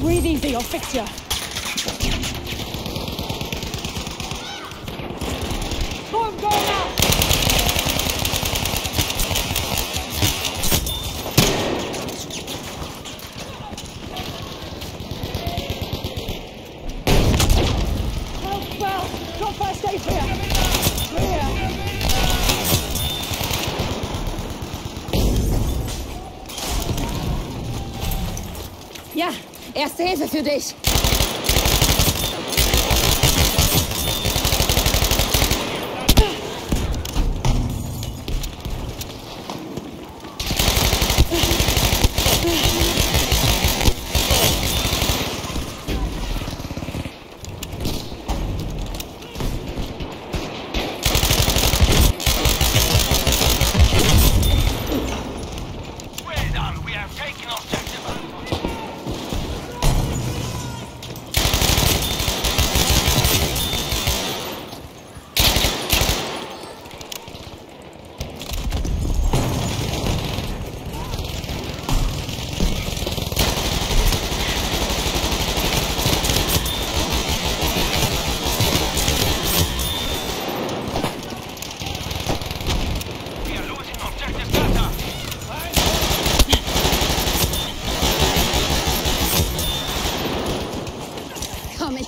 Breathe easy, I'll fix you. Storm going out! Help, well, got first aid here. Clear. Ja, erste Hilfe für dich.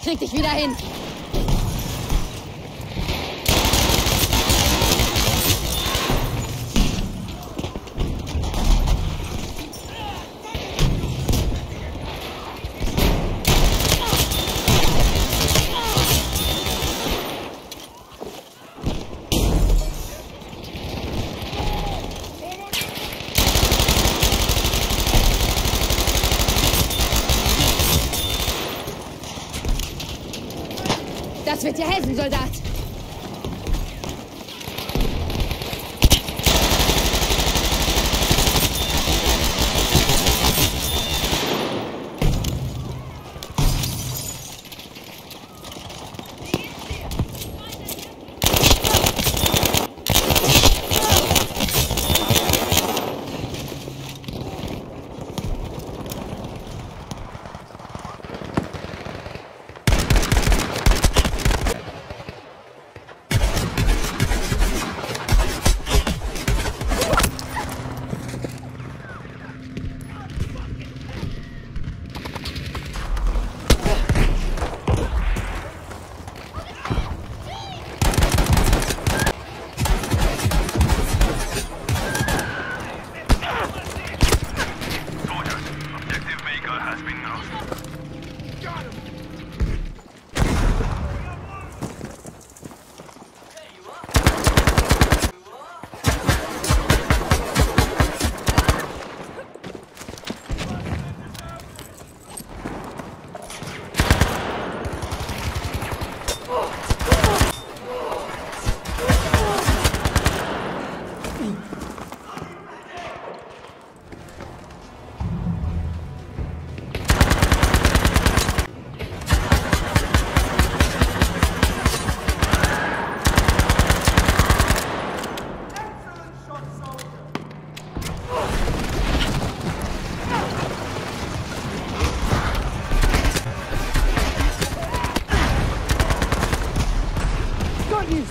Ich krieg dich wieder hin. Das wird dir helfen, Soldat!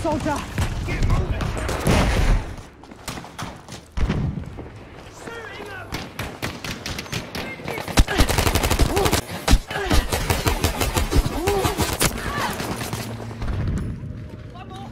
Soldier! Get moving! Suiting up! One more!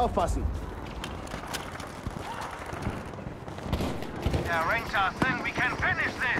aufpassen. Yeah, Rangers, then we can finish this.